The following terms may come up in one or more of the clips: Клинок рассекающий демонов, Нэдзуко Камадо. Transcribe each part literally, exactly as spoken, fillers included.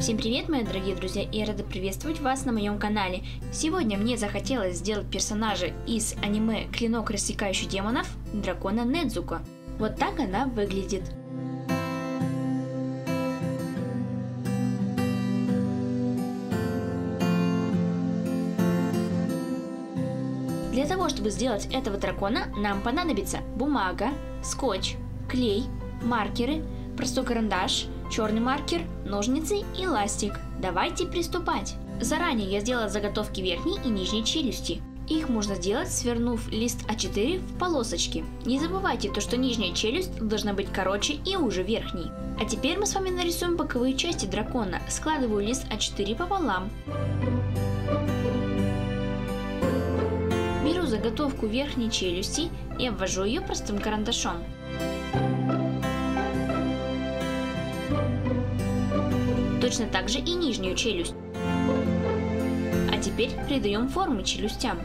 Всем привет, мои дорогие друзья, и я рада приветствовать вас на моем канале. Сегодня мне захотелось сделать персонажа из аниме «Клинок рассекающий демонов» дракона Нэдзуко. Вот так она выглядит. Для того, чтобы сделать этого дракона, нам понадобится бумага, скотч, клей, маркеры, простой карандаш, черный маркер, ножницы и ластик. Давайте приступать! Заранее я сделала заготовки верхней и нижней челюсти. Их можно сделать, свернув лист а четыре в полосочки. Не забывайте то, что нижняя челюсть должна быть короче и уже верхней. А теперь мы с вами нарисуем боковые части дракона. Складываю лист а четыре пополам. Беру заготовку верхней челюсти и обвожу ее простым карандашом. Точно так же и нижнюю челюсть. А теперь придаем формы челюстям.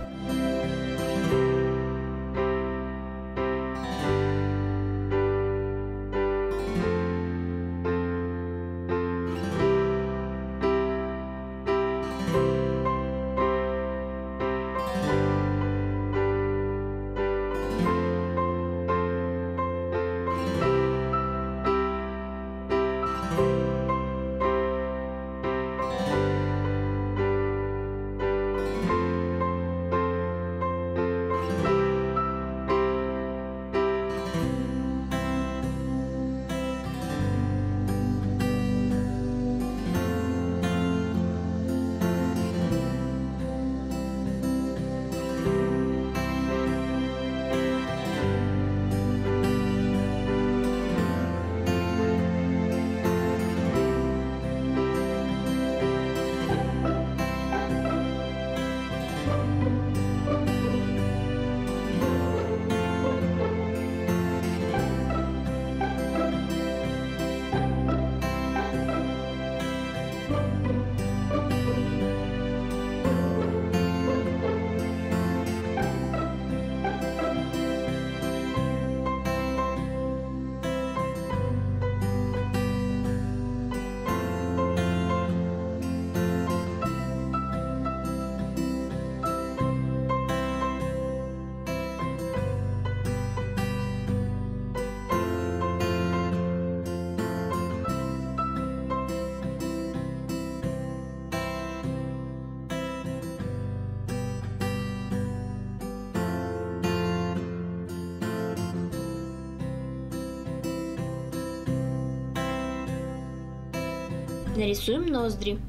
Нарисуем ноздри.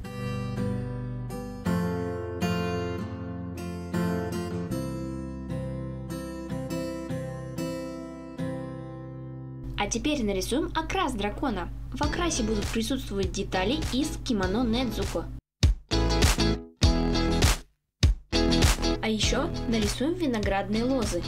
А теперь нарисуем окрас дракона. В окрасе будут присутствовать детали из кимоно Нэдзуко. А еще нарисуем виноградные лозы.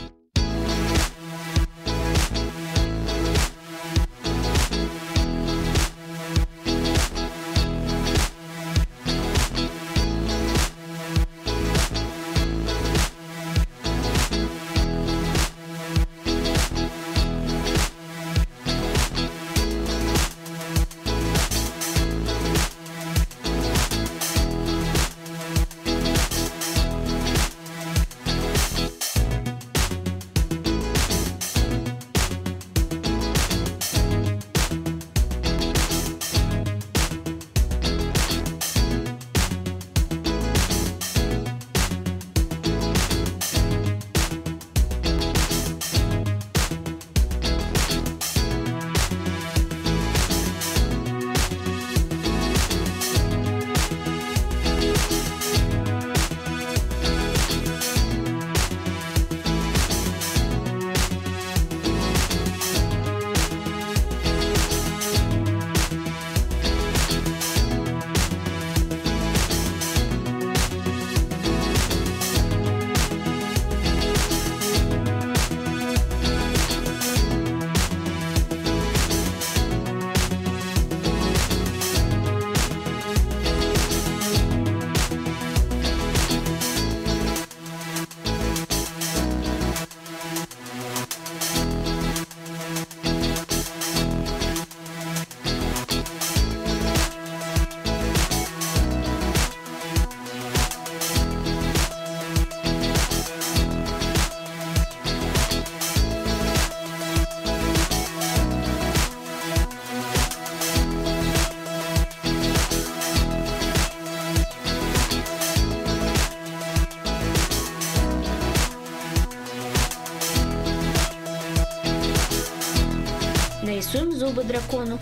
зубы дракону.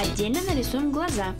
Отдельно нарисуем глаза.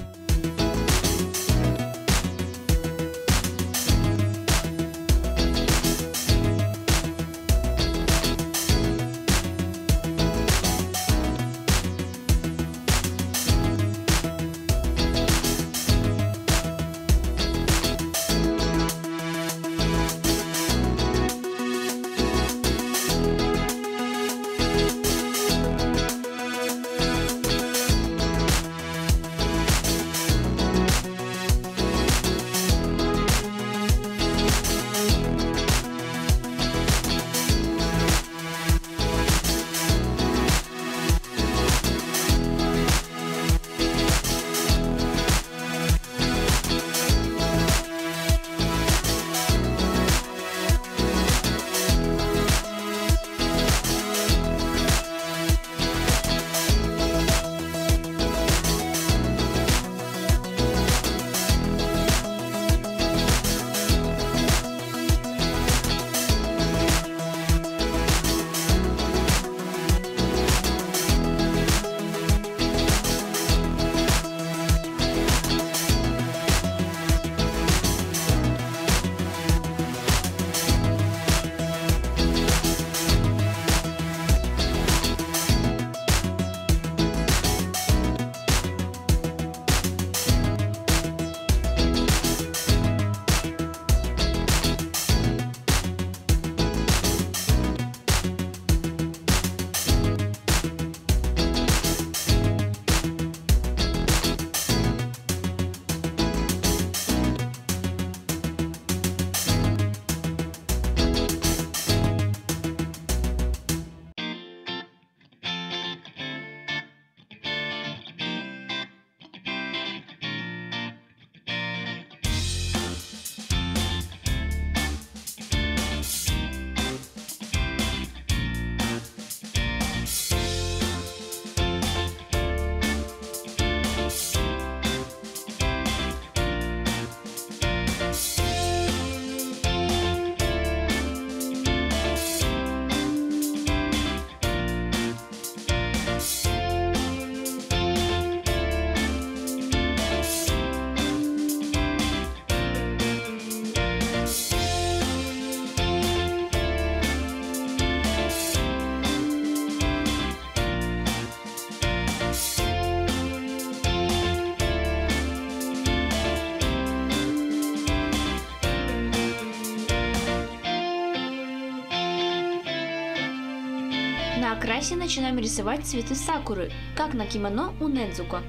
На окрасе начинаем рисовать цветы сакуры, как на кимоно у Нэдзуко.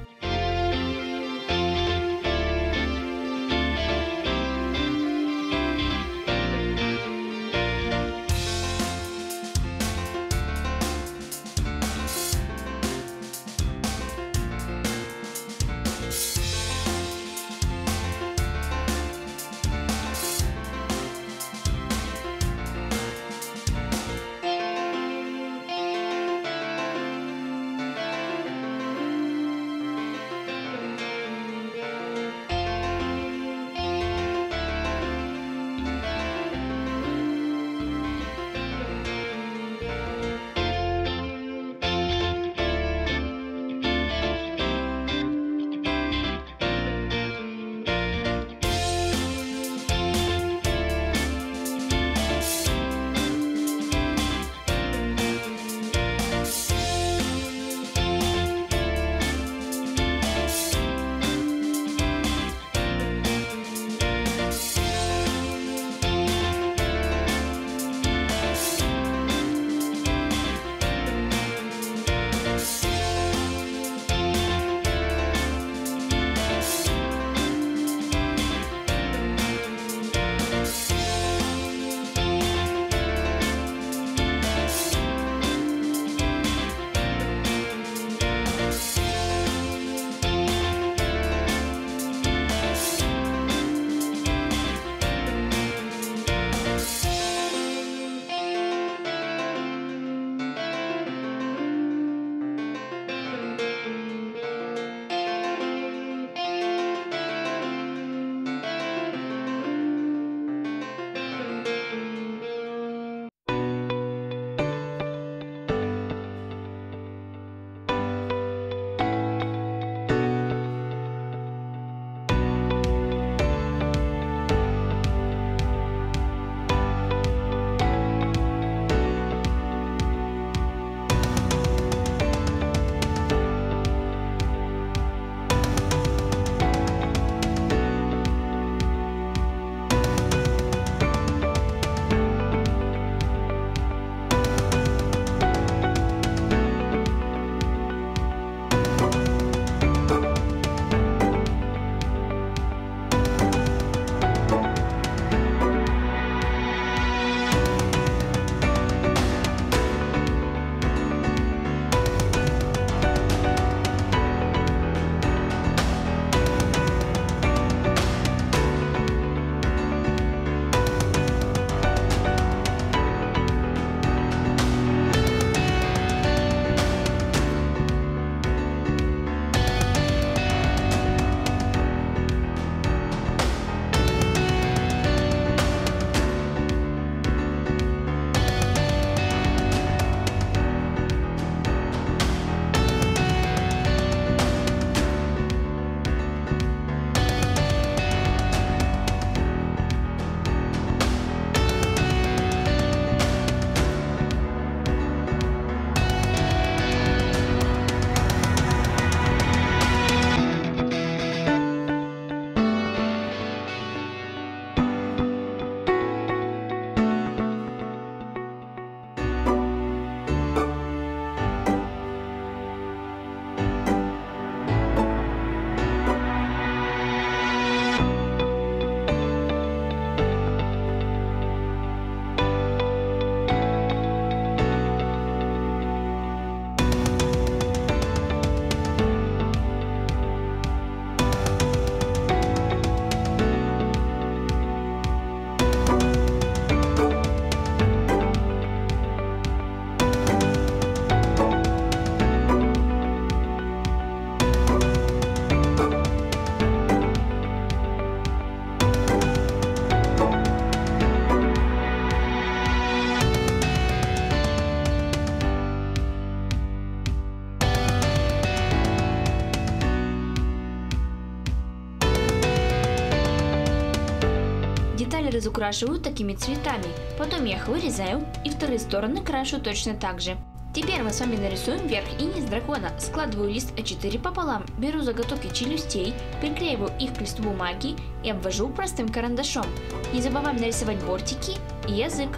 разукрашиваю такими цветами. Потом я их вырезаю и вторые стороны крашу точно так же. Теперь мы с вами нарисуем верх и низ дракона. Складываю лист а четыре пополам, беру заготовки челюстей, приклеиваю их к листу бумаги и обвожу простым карандашом. Не забываем нарисовать бортики и язык.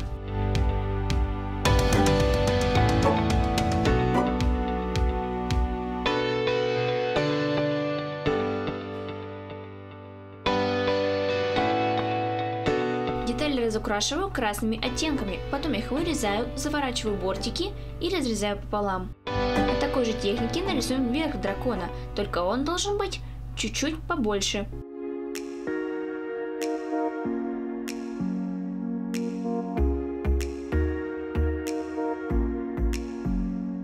Детали разукрашиваю красными оттенками, потом их вырезаю, заворачиваю бортики и разрезаю пополам. От такой же техники нарисуем верх дракона, только он должен быть чуть-чуть побольше.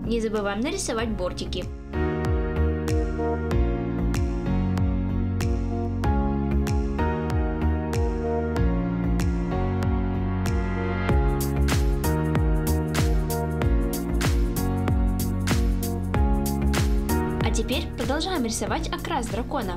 Не забываем нарисовать бортики. А теперь продолжаем рисовать окрас дракона.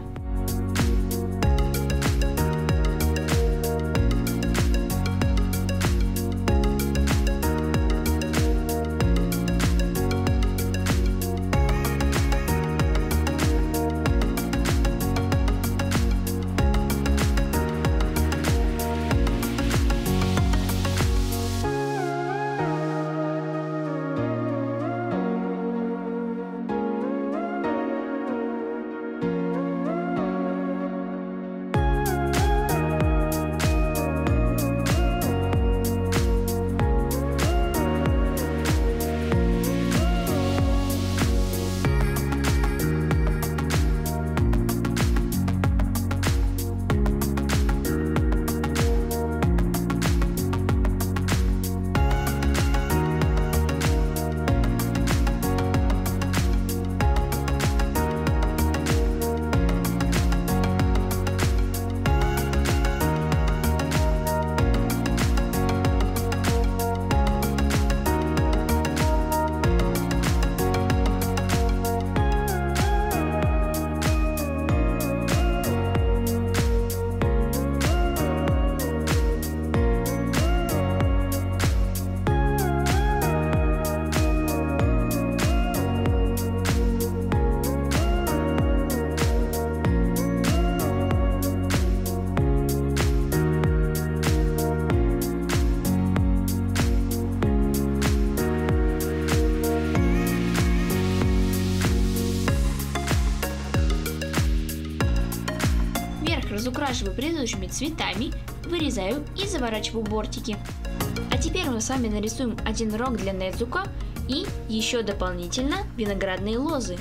Разукрашиваю предыдущими цветами, вырезаю и заворачиваю бортики. А теперь мы с вами нарисуем один рог для Нэдзуко и еще дополнительно виноградные лозы.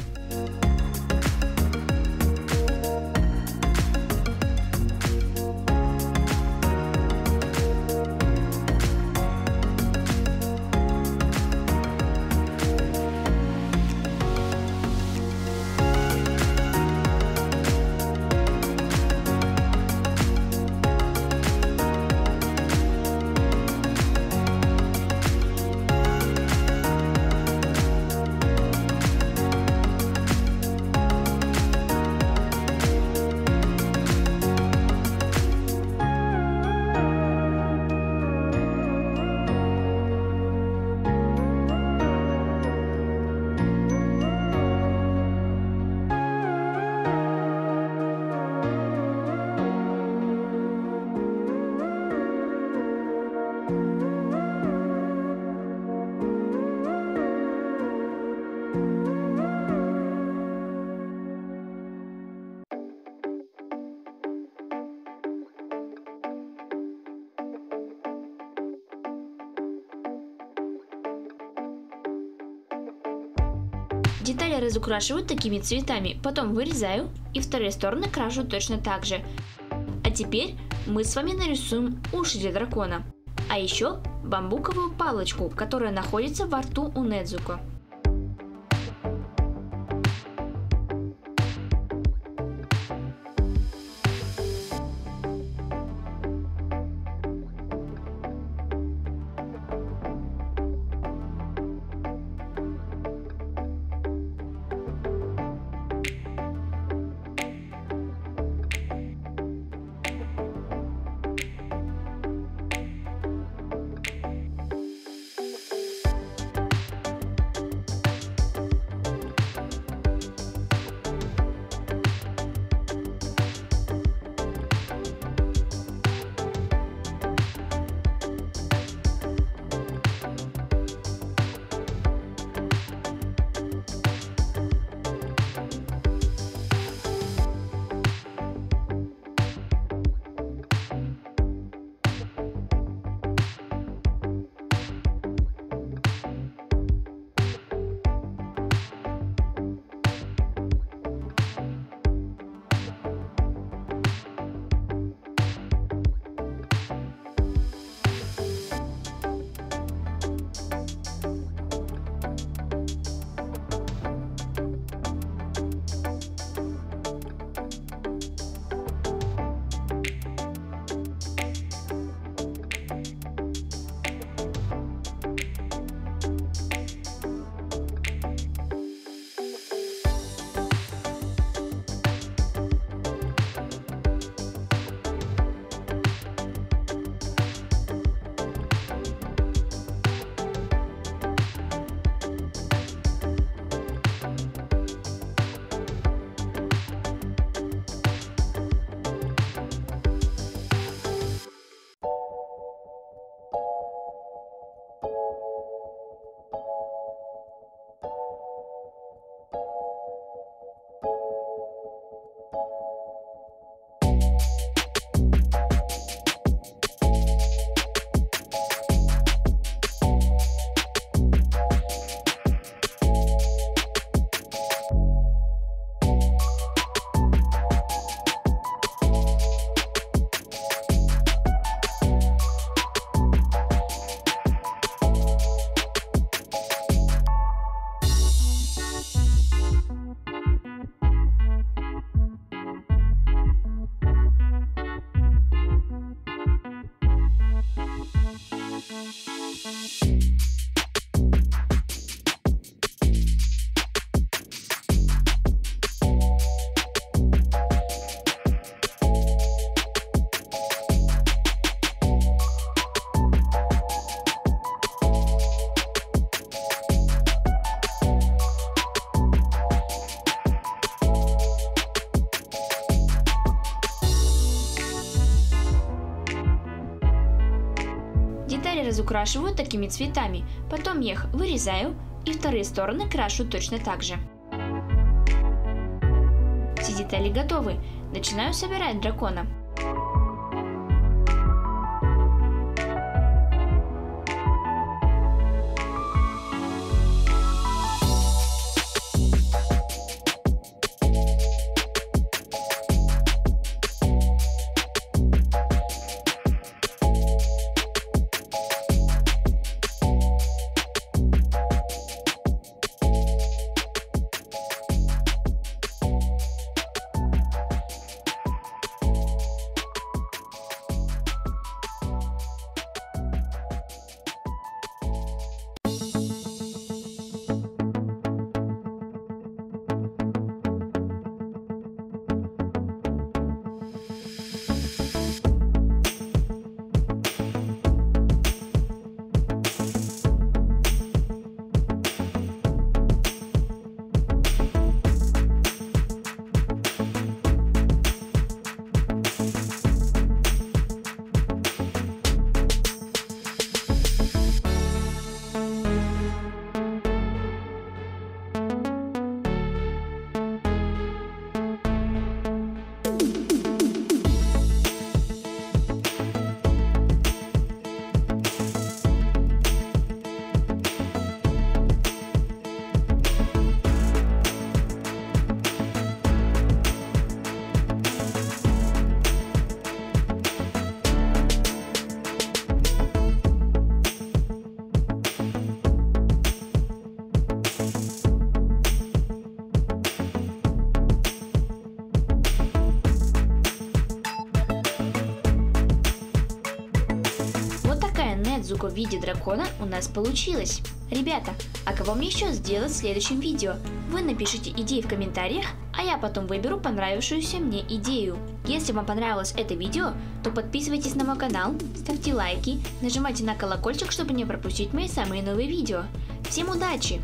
Детали разукрашиваю такими цветами, потом вырезаю и вторые стороны крашу точно так же. А теперь мы с вами нарисуем уши для дракона, а еще бамбуковую палочку, которая находится во рту у Нэдзуко. Некоторые разукрашивают такими цветами, потом я их вырезаю и вторые стороны крашу точно так же. Все детали готовы. Начинаю собирать дракона. Нэдзуко в виде дракона у нас получилось. Ребята, а кого мне еще сделать в следующем видео? Вы напишите идеи в комментариях, а я потом выберу понравившуюся мне идею. Если вам понравилось это видео, то подписывайтесь на мой канал, ставьте лайки, нажимайте на колокольчик, чтобы не пропустить мои самые новые видео. Всем удачи!